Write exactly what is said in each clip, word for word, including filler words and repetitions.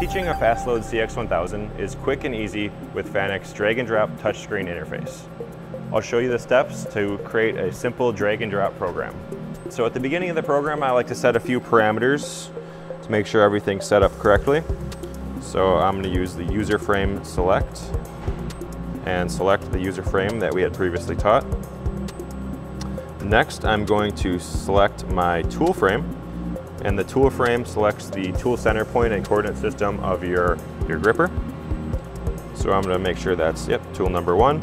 Teaching a FastLOAD C X one thousand is quick and easy with FANUC's drag and drop touchscreen interface. I'll show you the steps to create a simple drag and drop program. So at the beginning of the program, I like to set a few parameters to make sure everything's set up correctly. So I'm going to use the user frame select and select the user frame that we had previously taught. Next, I'm going to select my tool frame, and the tool frame selects the tool center point and coordinate system of your, your gripper. So I'm going to make sure that's, yep, tool number one,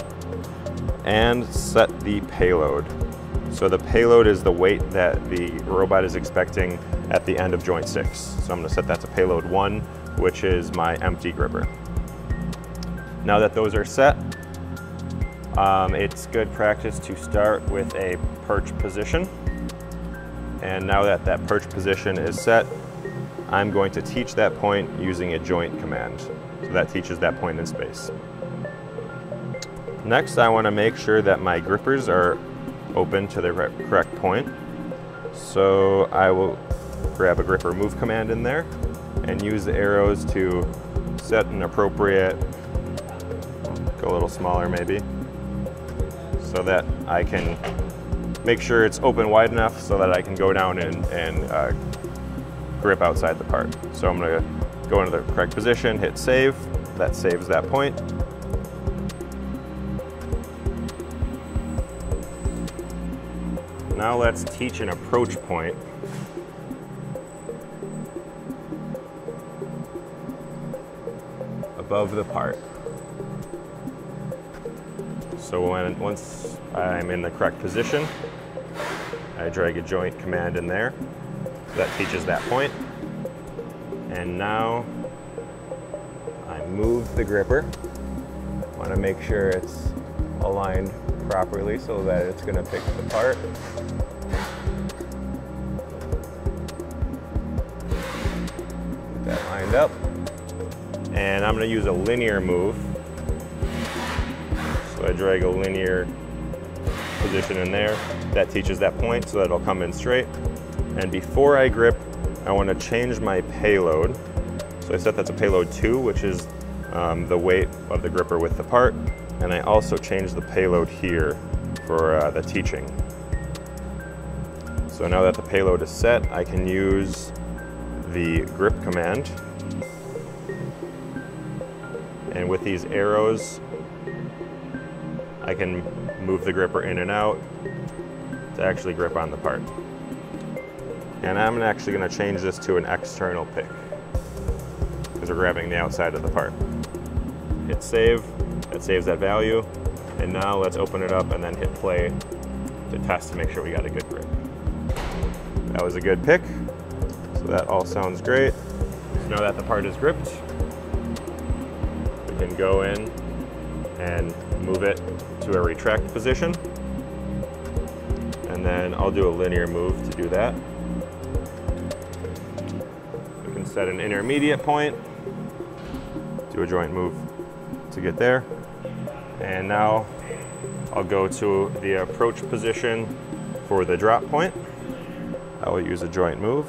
and set the payload. So the payload is the weight that the robot is expecting at the end of joint six. So I'm going to set that to payload one, which is my empty gripper. Now that those are set, um, it's good practice to start with a perch position. And now that that perch position is set, I'm going to teach that point using a joint command. So that teaches that point in space. Next, I want to make sure that my grippers are open to the correct point. So I will grab a gripper move command in there and use the arrows to set an appropriate, go a little smaller maybe, so that I can make sure it's open wide enough so that I can go down and, and uh, grip outside the part. So I'm going to go into the correct position, hit save, that saves that point. Now let's teach an approach point. Above the part. So when, once I'm in the correct position, I drag a joint command in there. That teaches that point. And now I move the gripper. I want to make sure it's aligned properly so that it's going to pick the part. Get that lined up. And I'm going to use a linear move. So I drag a linear position in there. That teaches that point so that it'll come in straight. And before I grip, I want to change my payload. So I set that to payload two, which is um, the weight of the gripper with the part. And I also changed the payload here for uh, the teaching. So now that the payload is set, I can use the grip command. And with these arrows, I can move the gripper in and out to actually grip on the part. And I'm actually going to change this to an external pick because we're grabbing the outside of the part. Hit save, that saves that value. And now let's open it up and then hit play to test to make sure we got a good grip. That was a good pick. So that all sounds great. So now that the part is gripped, we can go in and move it to a retract position. And then I'll do a linear move to do that. We can set an intermediate point, do a joint move to get there. And now I'll go to the approach position for the drop point. I will use a joint move.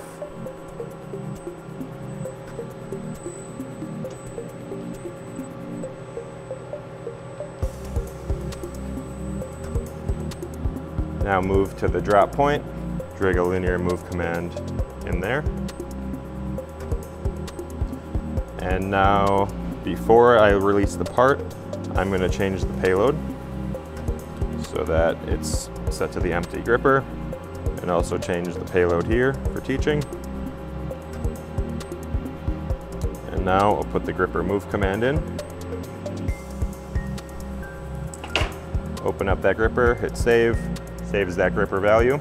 Now move to the drop point, drag a linear move command in there. And now before I release the part, I'm going to change the payload so that it's set to the empty gripper, and also change the payload here for teaching. And now I'll put the gripper move command in. Open up that gripper, hit save. Saves that gripper value.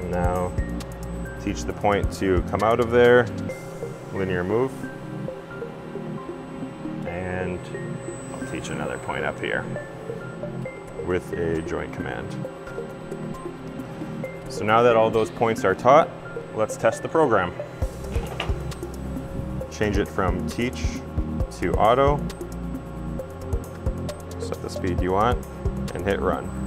And now teach the point to come out of there, linear move. And I'll teach another point up here with a joint command. So now that all those points are taught, let's test the program. Change it from teach to auto. Set the speed you want and hit run.